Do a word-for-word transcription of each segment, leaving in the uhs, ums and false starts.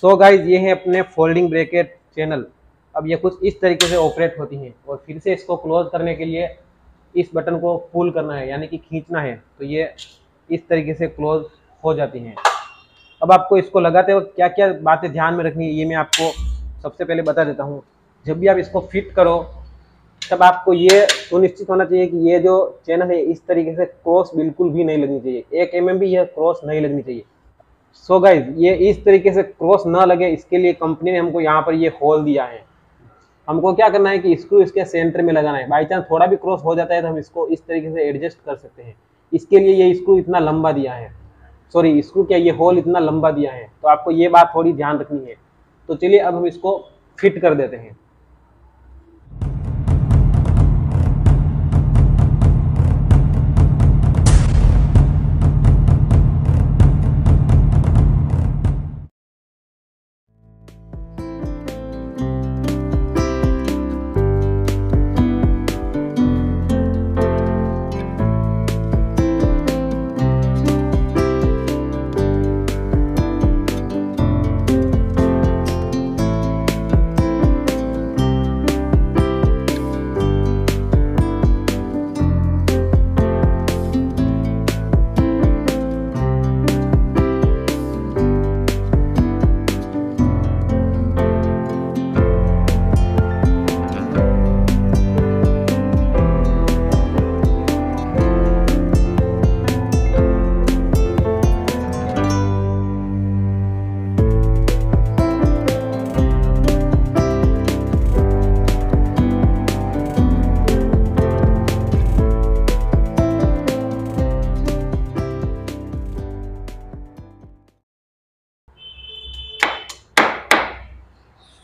So guys ये है अपने फोल्डिंग ब्रैकेट चैनल। अब ये कुछ इस तरीके से ऑपरेट होती हैं और फिर से इसको क्लोज करने के लिए इस बटन को पुल करना है यानी कि खींचना है, तो ये इस तरीके से क्लोज हो जाती हैं। अब आपको इसको लगाते हुए क्या क्या बातें ध्यान में रखनी है ये मैं आपको सबसे पहले बता देता हूँ। जब भी आप इसको फिट करो तब आपको ये सुनिश्चित होना चाहिए कि ये जो चैनल है इस तरीके से क्रॉस बिल्कुल भी नहीं लगनी चाहिए, एक एम एम भी यह क्रॉस नहीं लगनी चाहिए। सो so गाइज ये इस तरीके से क्रॉस ना लगे इसके लिए कंपनी ने हमको यहाँ पर ये होल दिया है। हमको क्या करना है कि स्क्रू इसके सेंटर में लगाना है। बाई चांस थोड़ा भी क्रॉस हो जाता है तो हम इसको इस तरीके से एडजस्ट कर सकते हैं। इसके लिए ये स्क्रू इतना लंबा दिया है, सॉरी स्क्रू क्या ये होल इतना लंबा दिया है, तो आपको ये बात थोड़ी ध्यान रखनी है। तो चलिए अब हम इसको फिट कर देते हैं।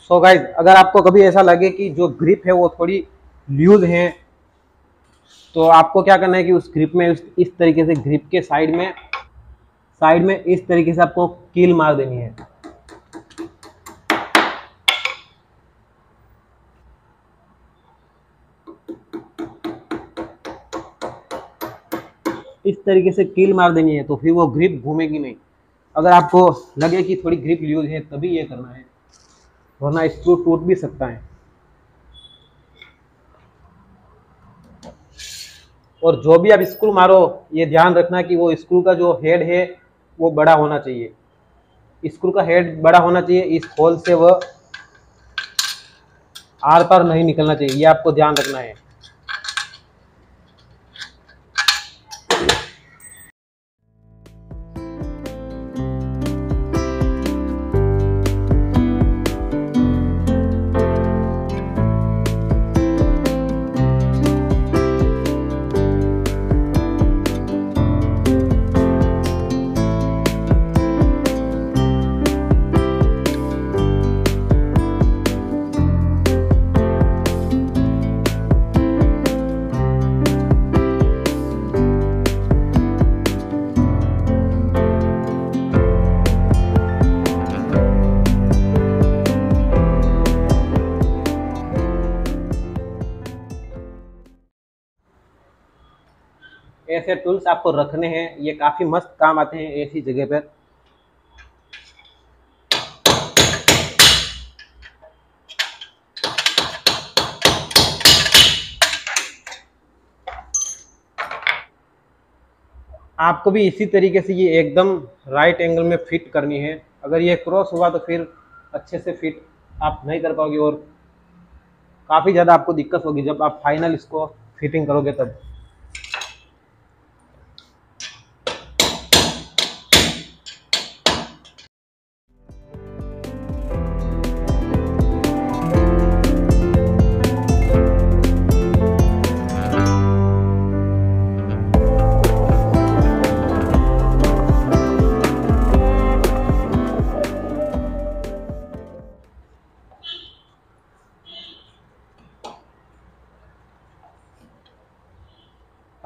सो so गाइज अगर आपको कभी ऐसा लगे कि जो ग्रिप है वो थोड़ी लूज है तो आपको क्या करना है कि उस ग्रिप में इस तरीके से ग्रिप के साइड में साइड में इस तरीके से आपको कील मार देनी है। इस तरीके से कील मार देनी है तो फिर वो ग्रिप घूमेगी नहीं। अगर आपको लगे कि थोड़ी ग्रिप लूज है तभी ये करना है, वरना स्क्रू टूट भी सकता है। और जो भी आप स्क्रू मारो ये ध्यान रखना कि वो स्क्रू का जो हेड है वो बड़ा होना चाहिए। स्क्रू का हेड बड़ा होना चाहिए, इस होल से वह आर पार नहीं निकलना चाहिए, ये आपको ध्यान रखना है। ऐसे टूल्स आपको रखने हैं, ये काफी मस्त काम आते हैं ऐसी जगह पर। आपको भी इसी तरीके से ये एकदम राइट एंगल में फिट करनी है। अगर ये क्रॉस हुआ तो फिर अच्छे से फिट आप नहीं कर पाओगे और काफी ज्यादा आपको दिक्कत होगी जब आप फाइनल इसको फिटिंग करोगे तब।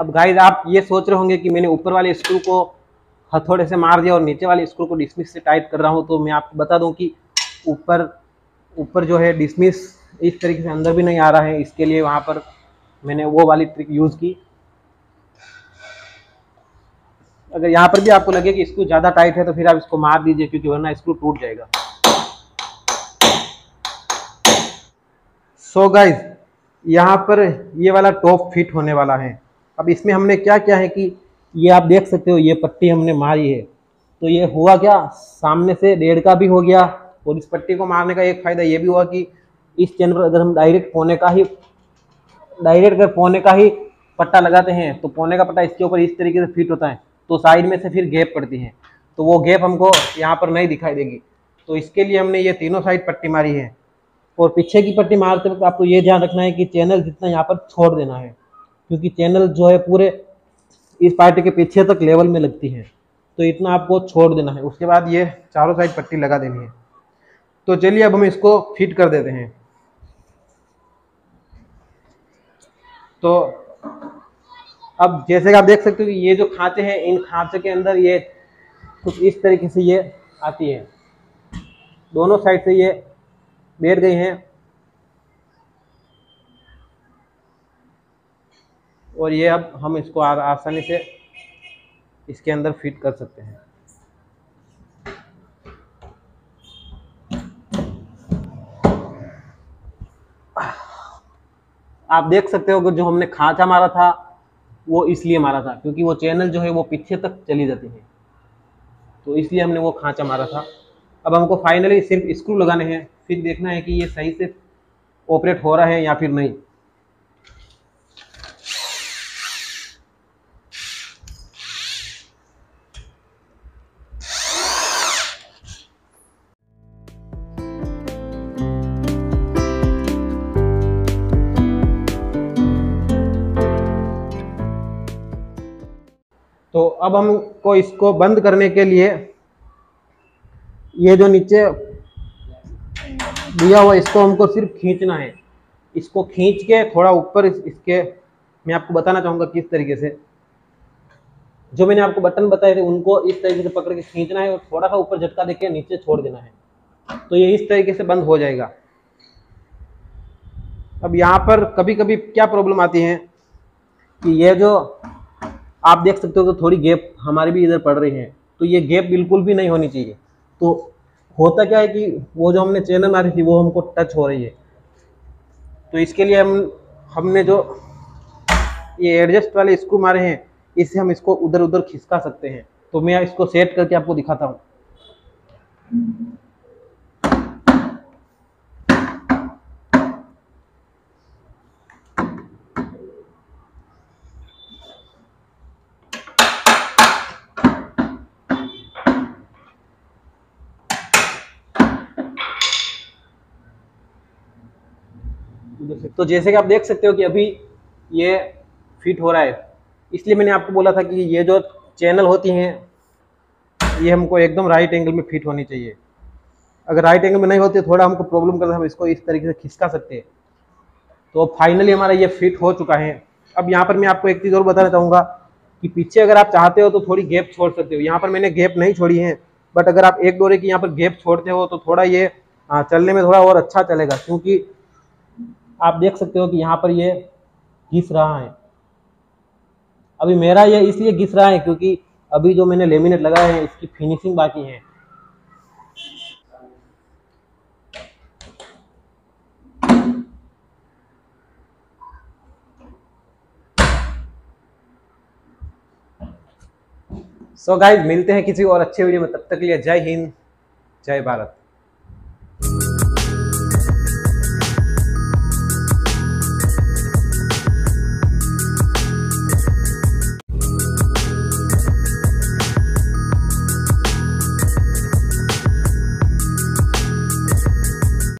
अब गाइज आप ये सोच रहे होंगे कि मैंने ऊपर वाले स्क्रू को हथौड़े से मार दिया और नीचे वाले स्क्रू को डिस्मिस से टाइट कर रहा हूँ, तो मैं आपको बता दूँ कि ऊपर ऊपर जो है डिस्मिस इस तरीके से अंदर भी नहीं आ रहा है, इसके लिए वहाँ पर मैंने वो वाली ट्रिक यूज़ की। अगर यहाँ पर भी आपको लगे कि स्क्रू ज़्यादा टाइट है तो फिर आप इसको मार दीजिए क्योंकि वरना स्क्रू टूट जाएगा। सो गाइज यहाँ पर ये वाला टॉप फिट होने वाला है। अब इसमें हमने क्या क्या है कि ये आप देख सकते हो, ये पट्टी हमने मारी है तो ये हुआ क्या, सामने से डेढ़ का भी हो गया। और इस पट्टी को मारने का एक फ़ायदा ये भी हुआ कि इस चैन पर अगर हम डायरेक्ट पौने का ही डायरेक्ट अगर पौने का ही पट्टा लगाते हैं तो पौने का पट्टा इसके ऊपर इस तरीके से फिट होता है तो साइड में से फिर गैप पड़ती है, तो वो गैप हमको यहाँ पर नहीं दिखाई देगी। तो इसके लिए हमने ये तीनों साइड पट्टी मारी है। और पीछे की पट्टी मारते वक्त आपको ये ध्यान रखना है कि चैनल जितना यहाँ पर छोड़ देना है, क्योंकि चैनल जो है पूरे इस पार्टी के पीछे तक लेवल में लगती है, तो इतना आपको छोड़ देना है। उसके बाद ये चारों साइड पट्टी लगा देनी है। तो चलिए अब हम इसको फिट कर देते हैं। तो अब जैसे कि आप देख सकते हो कि ये जो खांचे हैं, इन खांचे के अंदर ये कुछ इस तरीके से ये आती है, दोनों साइड से ये बैठ गई हैं और ये अब हम इसको आसानी से इसके अंदर फिट कर सकते हैं। आप देख सकते हो कि जो हमने खांचा मारा था वो इसलिए मारा था क्योंकि वो चैनल जो है वो पीछे तक चली जाती है, तो इसलिए हमने वो खांचा मारा था। अब हमको फाइनली सिर्फ स्क्रू लगाने हैं, फिर देखना है कि ये सही से ऑपरेट हो रहा है या फिर नहीं। तो अब हमको इसको बंद करने के लिए ये जो नीचे दिया हुआ इसको हमको सिर्फ खींचना है। इसको खींच के थोड़ा ऊपर इस, इसके मैं आपको बताना चाहूँगा किस तरीके से। जो मैंने आपको बटन बताए थे उनको इस तरीके से पकड़ के खींचना है और थोड़ा सा ऊपर झटका देके नीचे छोड़ देना है, तो ये इस तरीके से बंद हो जाएगा। अब यहाँ पर कभी कभी क्या प्रॉब्लम आती है कि ये जो आप देख सकते हो तो थोड़ी गैप हमारी भी इधर पड़ रही है, तो ये गैप बिल्कुल भी नहीं होनी चाहिए। तो होता क्या है कि वो जो हमने चैनल मारी थी वो हमको टच हो रही है, तो इसके लिए हम हमने जो ये एडजस्ट वाले स्क्रू मारे हैं इससे हम इसको उधर उधर खिसका सकते हैं। तो मैं इसको सेट करके आपको दिखाता हूँ। तो जैसे कि आप देख सकते हो कि अभी ये फिट हो रहा है, इसलिए मैंने आपको बोला था कि ये जो चैनल होती हैं ये हमको एकदम राइट एंगल में फिट होनी चाहिए। अगर राइट एंगल में नहीं होती थोड़ा हमको प्रॉब्लम करता है, हम इसको इस तरीके से खिसका सकते हैं। तो फाइनली हमारा ये फिट हो चुका है। अब यहाँ पर मैं आपको एक चीज़ और बताना चाहूँगा कि पीछे अगर आप चाहते हो तो थोड़ी गैप छोड़ सकते हो। यहाँ पर मैंने गैप नहीं छोड़ी है, बट अगर आप एक डोरे की यहाँ पर गैप छोड़ते हो तो थोड़ा ये चलने में थोड़ा और अच्छा चलेगा, क्योंकि आप देख सकते हो कि यहाँ पर ये घिस रहा है। अभी मेरा ये इसलिए घिस रहा है क्योंकि अभी जो मैंने लेमिनेट लगाया है इसकी फिनिशिंग बाकी है। सो गाइस मिलते हैं किसी और अच्छे वीडियो में, तब तक के लिए जय हिंद जय भारत।